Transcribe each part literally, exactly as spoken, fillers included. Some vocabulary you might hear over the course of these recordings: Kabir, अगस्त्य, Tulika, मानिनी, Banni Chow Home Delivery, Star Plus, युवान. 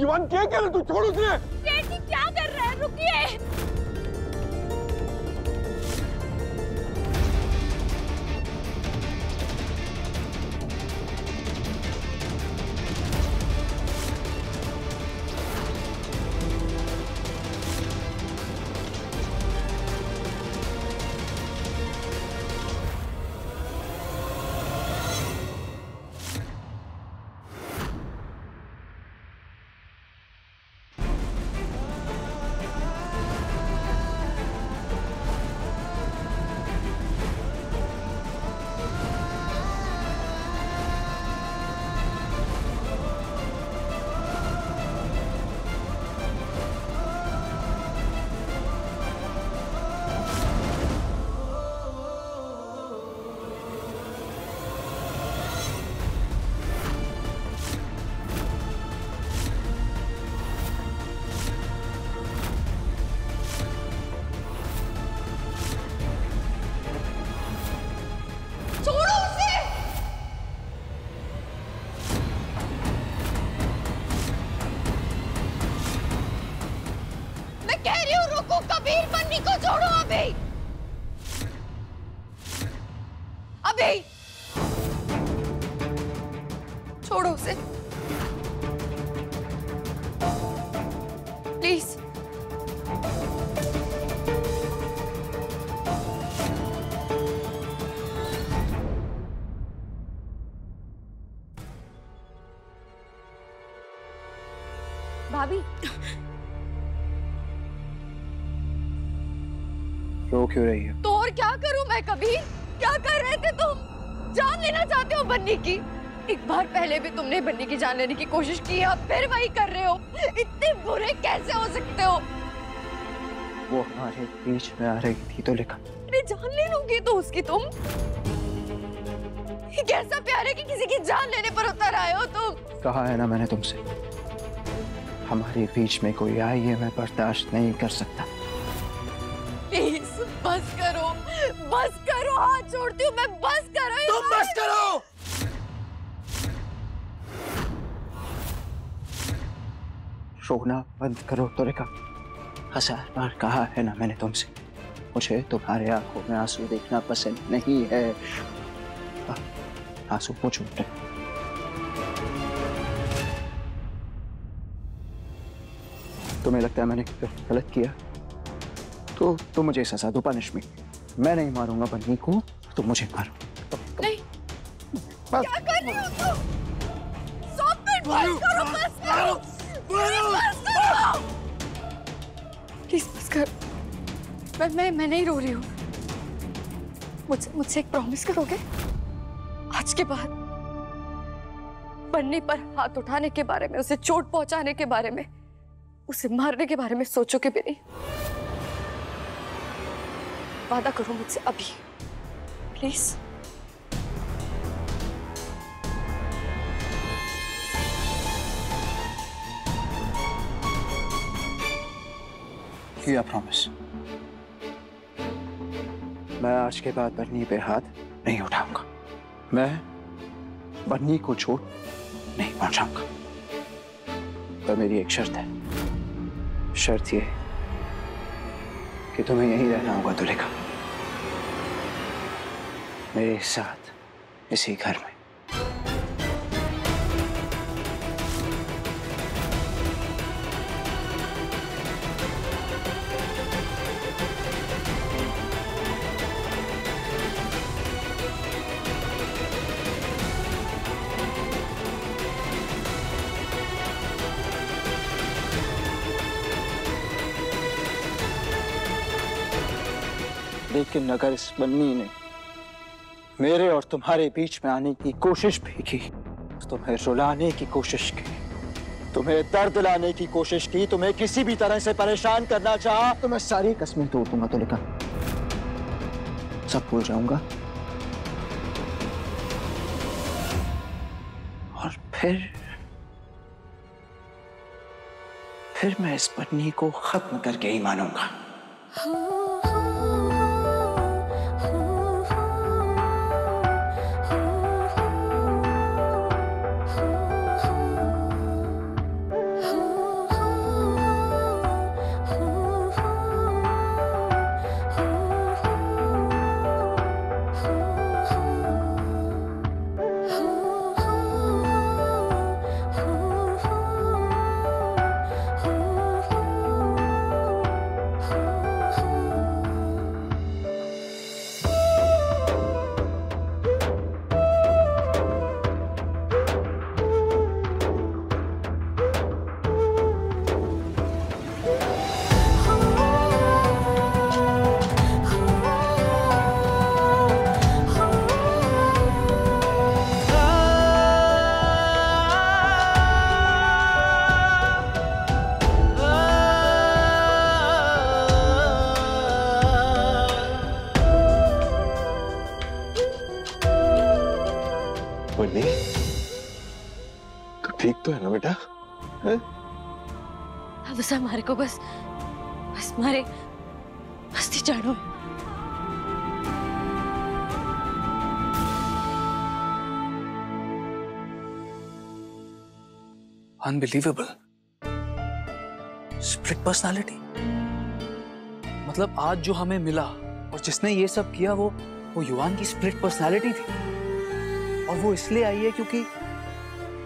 युवान क्या कह रहे तू? छोड़ उसे। सेठ जी क्या कर रहा है? कबीर बन्नी को छोड़ो अभी अभी छोड़ो उसे प्लीज। भाभी रो क्यों रही है? तो और क्या करूं मैं कबीर? क्या कर रहे थे तुम? जान लेना चाहते हो बन्नी की? एक बार पहले भी तुमने बन्नी की जान लेने की कोशिश की है, आप फिर वही कर रहे हो। इतने बुरे कैसे हो सकते हो? वो हमारे बीच में आ रही थी तो लिखा मैं जान ले लूंगी तो उसकी तुम। ये कैसा प्यार है कि किसी की जान लेने पर उतर आए हो तुम। कहा है ना मैंने तुमसे, हमारे बीच में कोई आई है मैं बर्दाश्त नहीं कर सकता। प्लीज बस करो, बस करो, हाथ जोड़ती हूँ मैं, बस करो। तुम बस करो। रोना बंद करो तुलिका। हजार बार कहा है ना मैंने तुमसे, मुझे तुम्हारे आंखों में आंसू देखना पसंद नहीं है। आंसू पूछ उठे। तुम्हें लगता है मैंने गलत किया तो तुम मुझे सजा दो, पनिश मी। मैं नहीं मारूंगा बन्नी को, तुम मुझे मारो। नहीं, क्या कर रही हो तुम? Stop it! बस करो, बस करो, बस करो। Please बस करो। मैं मैं मैं नहीं रो रही हूँ। मुझसे मुझसे एक प्रॉमिस करोगे? आज के बाद बन्नी पर हाथ उठाने के बारे में, उसे चोट पहुँचाने के बारे में, उसे मारने के बारे में सोचोगे भी नहीं। वादा करो मुझसे अभी प्लीज। किया प्रॉमिस, मैं आज के बाद बन्नी पे हाथ नहीं उठाऊंगा, मैं बन्नी को चोट नहीं पहुंचाऊंगा। पर मेरी एक शर्त है, शर्त ये कि तुम्हें यहीं रहना होगा तुलिका, मेरे साथ इसी घर में। लेकिन अगर इस बन्नी ने मेरे और तुम्हारे बीच में आने की कोशिश भी की, तुम्हें रुलाने की कोशिश की, तुम्हें दर्द लाने की कोशिश की, तुम्हें किसी भी तरह से परेशान करना चाहा, तो मैं सारी कसमें तोड़ दूंगा तुलिका, सब भूल जाऊंगा और फिर फिर मैं इस बन्नी को खत्म करके ही मानूंगा। Oh बन्नी तो ठीक तो है ना बेटा? हाँ तो साहब हमारे को बस बस मारे मस्ती चढ़ो। Unbelievable, split personality. मतलब आज जो हमें मिला और जिसने ये सब किया वो वो युवान की स्प्लिट पर्सनालिटी थी, और वो इसलिए आई है क्योंकि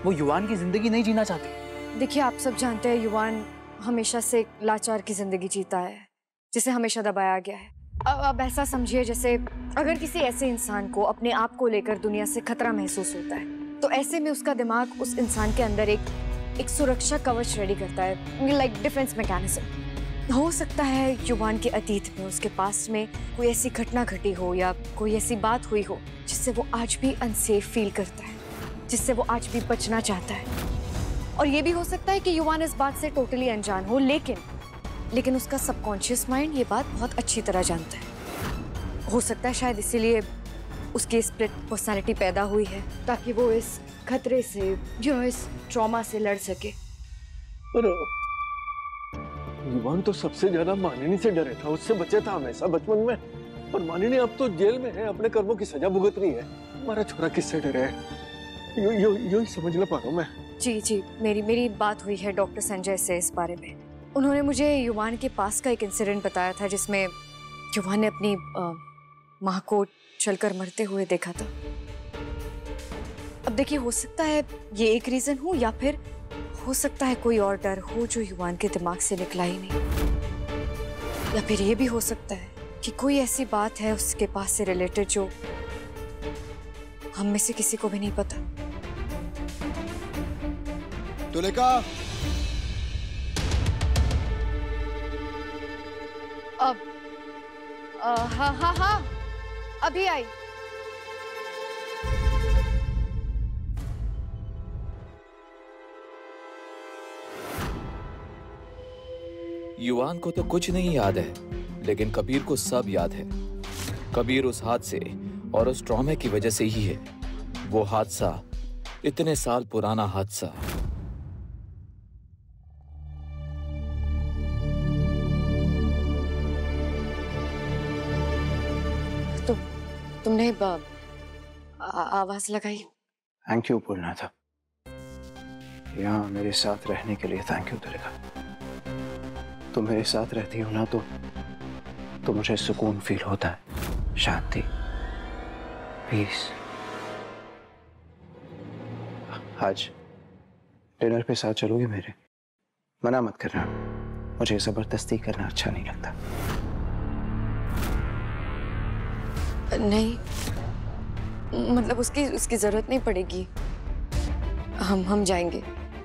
वो युवान की जिंदगी नहीं जीना चाहती। देखिए आप सब जानते हैं युवान हमेशा से लाचार की जिंदगी जीता है जिसे हमेशा दबाया गया है। अब अब ऐसा समझिए जैसे अगर किसी ऐसे इंसान को अपने आप को लेकर दुनिया से खतरा महसूस होता है तो ऐसे में उसका दिमाग उस इंसान के अंदर एक एक सुरक्षा कवच रेडी करता है, लाइक डिफेंस मैकेनिज्म। हो सकता है युवान के अतीत में उसके पास में कोई ऐसी घटना घटी हो या कोई ऐसी बात हुई हो जिससे वो आज भी अनसेफ फील करता है, जिससे वो आज भी बचना चाहता है। और ये भी हो सकता है कि युवान इस बात से टोटली अनजान हो, लेकिन लेकिन उसका सबकॉन्शियस माइंड ये बात बहुत अच्छी तरह जानता है। हो सकता है शायद इसीलिए उसकी स्प्लिट पर्सनैलिटी पैदा हुई है, ताकि वो इस खतरे से, जो इस ट्रॉमा से लड़ सके। युवान तो सबसे ज्यादा मानिनी से डरे था, उससे बचे था हमेशा बचपन में, और मानिनी अब तो जेल में है, अपने कर्मों की सजा भुगत रही है। हमारा छोरा किससे डरे है यो यो यो ही समझ ना पा रहा हूं मैं। जी जी मेरी मेरी बात हुई है डॉक्टर संजय से इस बारे में। उन्होंने मुझे युवान के पास का एक इंसिडेंट बताया था जिसमें युवान ने अपनी माँ को चलकर मरते हुए देखा था। अब देखिए हो सकता है ये एक रीजन हो, या फिर हो सकता है कोई और डर हो जो युवान के दिमाग से निकला ही नहीं, या फिर ये भी हो सकता है कि कोई ऐसी बात है उसके पास से रिलेटेड जो हम में से किसी को भी नहीं पता। तुलिका, अब हाँ हाँ हाँ अभी आई। युवान को तो कुछ नहीं याद है लेकिन कबीर को सब याद है। कबीर उस हादसे और उस ट्रॉमे की वजह से ही है। वो हादसा इतने साल पुराना हादसा। तो तुमने बाब आवाज लगाई। थैंक यू बोलना था, यहाँ मेरे साथ रहने के लिए थैंक यू तुलिका। तुम मेरे साथ रहती हो ना तो तो मुझे सुकून फील होता है, शांति, पीस। आज डिनर पे साथ चलोगे मेरे? मना मत करना, मुझे जबरदस्ती करना अच्छा नहीं लगता। नहीं मतलब उसकी उसकी जरूरत नहीं पड़ेगी, हम हम जाएंगे।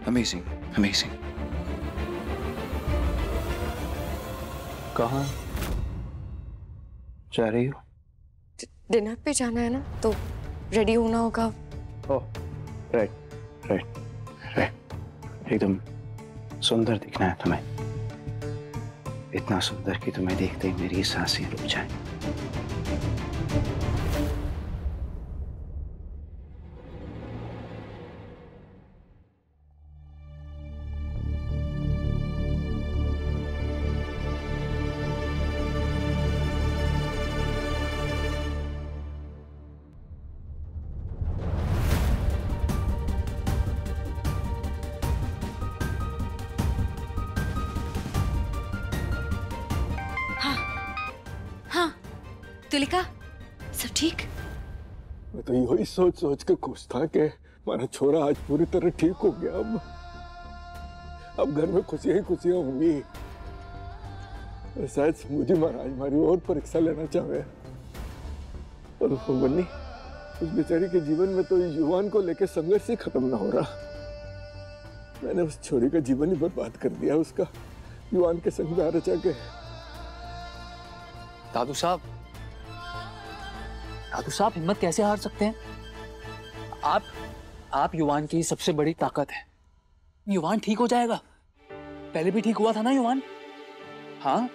Amazing amazing. कहाँ जा रही हो? डिनर पे जाना है ना तो रेडी होना होगा। ओह राइट राइट राइट, एकदम सुंदर दिखना है तुम्हें, इतना सुंदर कि तुम्हें देखते ही मेरी सांसें रुक जाएं। तुलिका सब ठीक? मैं तो यही सोच सोच के खुश था कि हमारा छोरा आज पूरी तरह ठीक हो गया। अब अब घर में खुशियां ही खुशियां होंगी। शायद मुझे महाराज हमारी और परीक्षा लेना चाहे। और बन्नी, उस बेचारी के जीवन में तो युवान को लेकर संघर्ष ही खत्म ना हो रहा। मैंने उस छोरी का जीवन ही बर्बाद कर दिया उसका युवान के संग में रचा के। दादू साहब दादू साहब हिम्मत कैसे हार सकते हैं आप? आप युवान की सबसे बड़ी ताकत है। युवान ठीक हो जाएगा, पहले भी ठीक हुआ था ना युवान। हाँ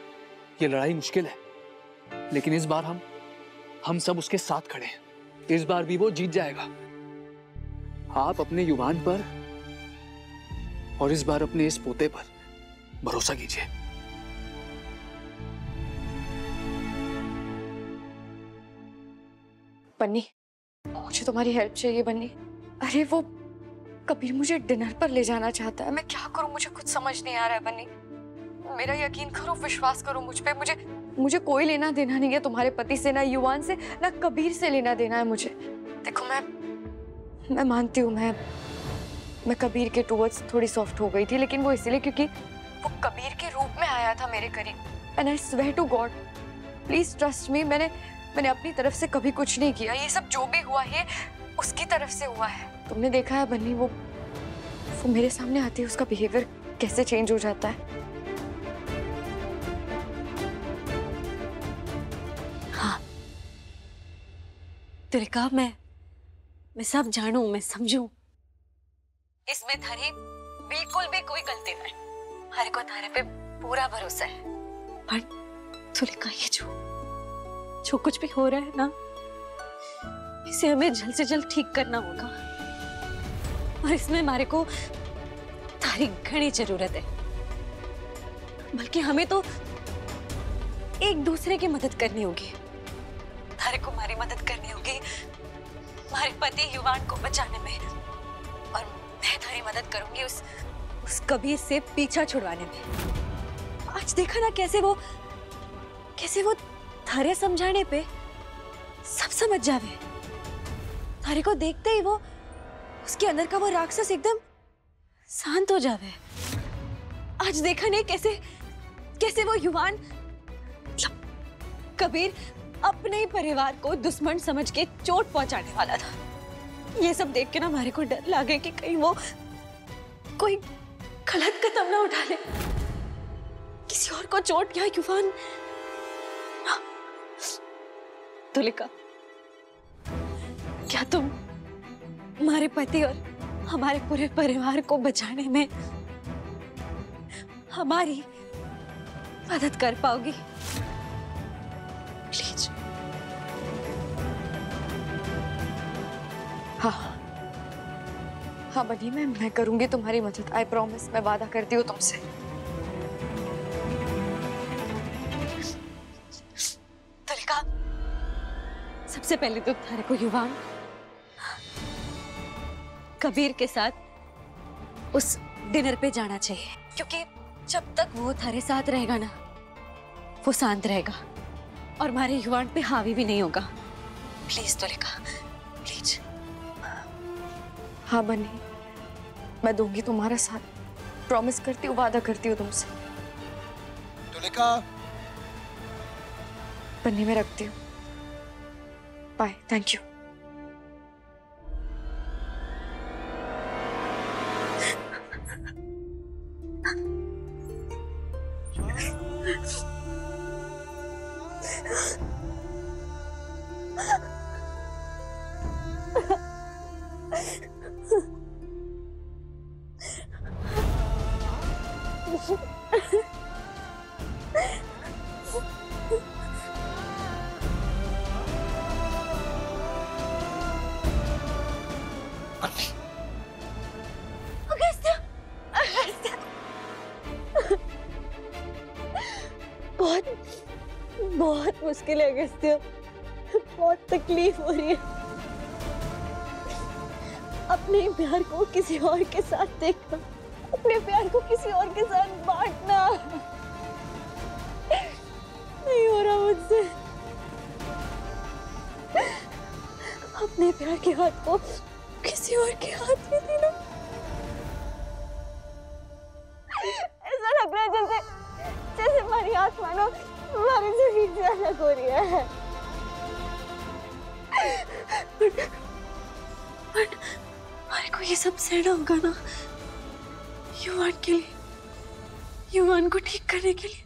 ये लड़ाई मुश्किल है लेकिन इस बार हम हम सब उसके साथ खड़े हैं। इस बार भी वो जीत जाएगा। आप अपने युवान पर और इस बार अपने इस पोते पर भरोसा कीजिए। बन्नी, मुझे तुम्हारी हेल्प चाहिए बन्नी। अरे वो कबीर मुझे डिनर पर ले जाना चाहता है, मैं क्या करूं, मुझे कुछ समझ नहीं आ रहा है बन्नी। मेरा यकीन करो, विश्वास करो मुझ पे, मुझे मुझे कोई लेना देना नहीं है तुम्हारे पति से, ना युवान से, ना कबीर से लेना देना है मुझे। देखो मैं मैं मानती हूँ मैं मैं कबीर के टूवर्ड्स थोड़ी सॉफ्ट हो गई थी, लेकिन वो इसीलिए क्योंकि वो कबीर के रूप में आया था मेरे करीब। And I swear to god, please trust me, मैंने मैंने अपनी तरफ से कभी कुछ नहीं किया। ये सब जो भी हुआ है उसकी तरफ से हुआ है। तुमने देखा है बन्नी, वो वो मेरे सामने आती है उसका बिहेवियर कैसे चेंज हो जाता है। हाँ तुलिका, मैं मैं सब जानू, मैं समझू, इसमें थारी बिल्कुल भी कोई गलती नहीं। हमारे को थारे पे पूरा भरोसा है। पर तुलिका, ये जो जो कुछ भी हो रहा है ना, इसे हमें जल्द से जल्द ठीक करना होगा, और इसमें हमारे को थारी घनी जरूरत है। बल्कि हमें तो एक दूसरे की मदद करनी होगी। थारे को हमारी मदद करनी होगी हमारे पति युवान को बचाने में, और मैं थारी मदद करूंगी उस उस कबीर से पीछा छुड़वाने में। आज देखा ना कैसे वो कैसे वो थारे समझाने पे सब समझ जावे। थारे को देखते ही वो उसके अंदर का वो राक्षस एकदम शांत हो जावे। आज देखा नहीं कैसे कैसे वो युवान कबीर अपने ही परिवार को दुश्मन समझ के चोट पहुंचाने वाला था। ये सब देख के ना हमारे को डर लगे कि कहीं वो कोई गलत कदम ना उठा ले, किसी और को चोट या युवान। तुलिका, क्या तुम हमारे पति और हमारे पूरे परिवार को बचाने में हमारी मदद कर पाओगी? प्लीज। हाँ हाँ बनी, मैं मैं करूंगी तुम्हारी मदद। आई प्रॉमिस, मैं वादा करती हूँ तुमसे। तुलिका, सबसे पहले तो थारे को युवान कबीर के साथ उस डिनर पे जाना चाहिए, क्योंकि जब तक वो थारे साथ रहेगा ना, वो शांत रहेगा और हमारे युवान पे हावी भी नहीं होगा। Please Tulika, please. हाँ बनी, मैं दूंगी तुम्हारा साथ, प्रॉमिस करती हूँ, वादा करती हूँ तुमसे। तुलिका बनी, मैं रखती हूँ, बाय, थैंक यू। बहुत बहुत मुश्किल है अगस्त्य, बहुत तकलीफ हो रही है। अपने प्यार को किसी और के साथ देखना, अपने प्यार को किसी और के साथ बांटना नहीं हो रहा मुझसे। अपने प्यार के हाथ को किसी और के हाथ में देना, ऐसा लग रहा है जैसे जैसे हमारी आत्मा ना हमारे शरीर से अलग हो रही है। बट हमारे को ये सब सहना होगा ना, युवान के लिए, युवान को ठीक करने के लिए।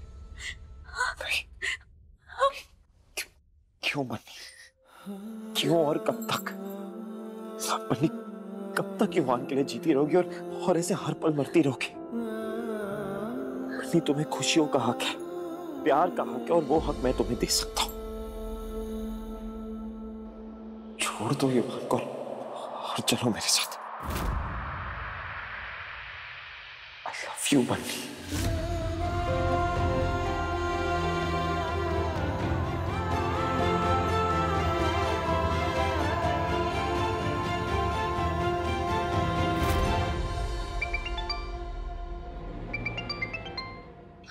क्यों बन्नी, क्यों और कब तक बन्नी, कब तक युवान के लिए जीती रहोगी और और ऐसे हर पल मरती रहोगी? बन्नी, तुम्हें खुशियों का हक है, प्यार का हक है, और वो हक मैं तुम्हें दे सकता हूँ। छोड़ दो युवान को और चलो मेरे साथ। I love you, Banni.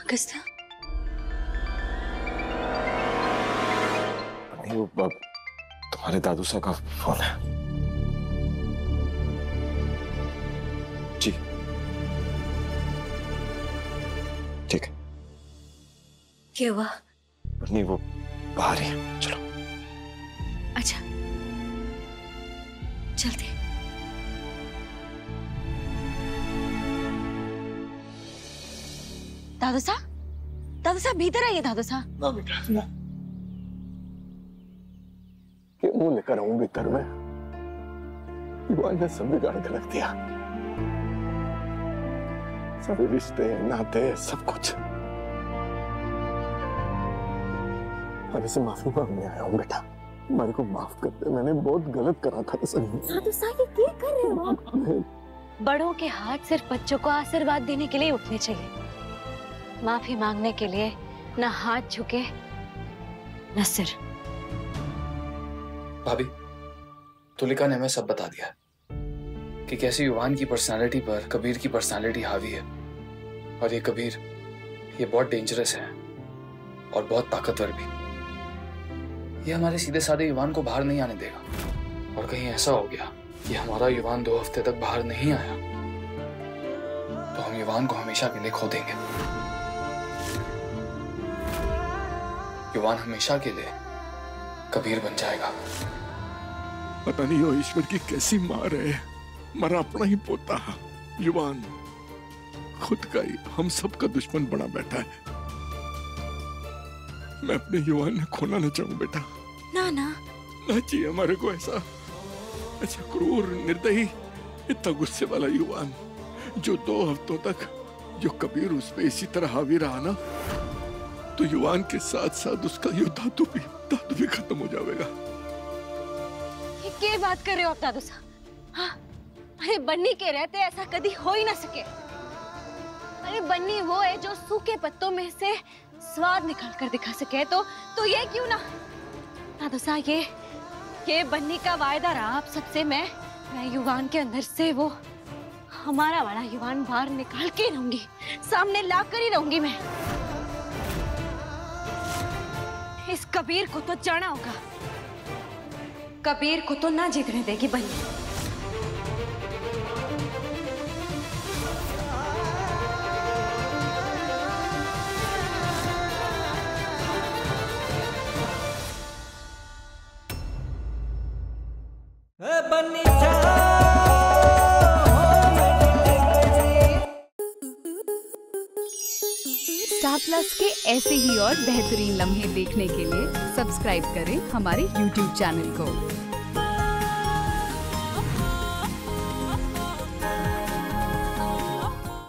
अगस्ता? नहीं, वो तुम्हारे दादू साहब का फोन है। जी ठीक है। क्या हुआ? नहीं, वो बाहर ही है। चलो। अच्छा चलते हैं। दादू साहब, दादू साहब भीतर आइए। दादू साहब ना बेटा, ना क्यों लेकर आऊं भीतर में? भगवान ने सब बिगाड़ कर रख दिया, सारे रिश्ते नाते सब कुछ। और इसे माफी मांगने आया हूँ बेटा, मेरे को माफ कर दे, मैंने बहुत गलत करा था। दादू साहब ये क्या कर रहे हो आप? बड़ों के हाथ सिर्फ बच्चों को आशीर्वाद देने के लिए उठने चाहिए, माफी मांगने के लिए ना हाथ झुके ना सिर। भाभी, तुलिका ने हमें सब बता दिया कि कैसे युवान की पर्सनालिटी पर कबीर की पर्सनालिटी हावी है, और ये कबीर ये बहुत डेंजरस है और बहुत ताकतवर भी। ये हमारे सीधे साधे युवान को बाहर नहीं आने देगा, और कहीं ऐसा हो गया कि हमारा युवान दो हफ्ते तक बाहर नहीं आया तो हम युवान को हमेशा के लिए खो देंगे। युवान हमेशा के लिए कबीर बन जाएगा। पता नहीं वो ईश्वर की कैसी मार है, मरा अपना ही पोता युवान खुद का ही हम सब का दुश्मन बना बैठा है। मैं अपने युवान को खोना ना चाहूं बेटा। ना ना ना चाहिए हमारे को ऐसा ऐसा क्रूर, निर्दयी, इतना गुस्से वाला युवान जो दो हफ्तों तक जो कबीर उस पे इसी तरह हावी रहा ना, तो युवान के साथ साथ उसका ये धातु भी धातु भी खत्म हो जाएगा। ये क्या बात कर रहे हो आप दादू साहब? हाँ? अरे बन्नी के रहते ऐसा कभी हो ही ना सके। अरे बन्नी वो है जो सूखे पत्तों में से स्वाद निकाल कर दिखा सके, तो तो ये क्यों ना? दादू साहब ये ये बन्नी का वायदा रहा आप सबसे। मैं मैं युवान के अंदर से वो हमारा वाला युवान बाहर निकाल के रहूंगी, सामने ला कर ही रहूंगी। मैं इस कबीर को तो जाना होगा, कबीर को तो ना जीतने देगी बन्नी। बन्नी चाव होम डिलीवरी। स्टार प्लस के ऐसे ही और बेहतरीन लम्हे देखने के लिए सब्सक्राइब करें हमारे यूट्यूब चैनल को।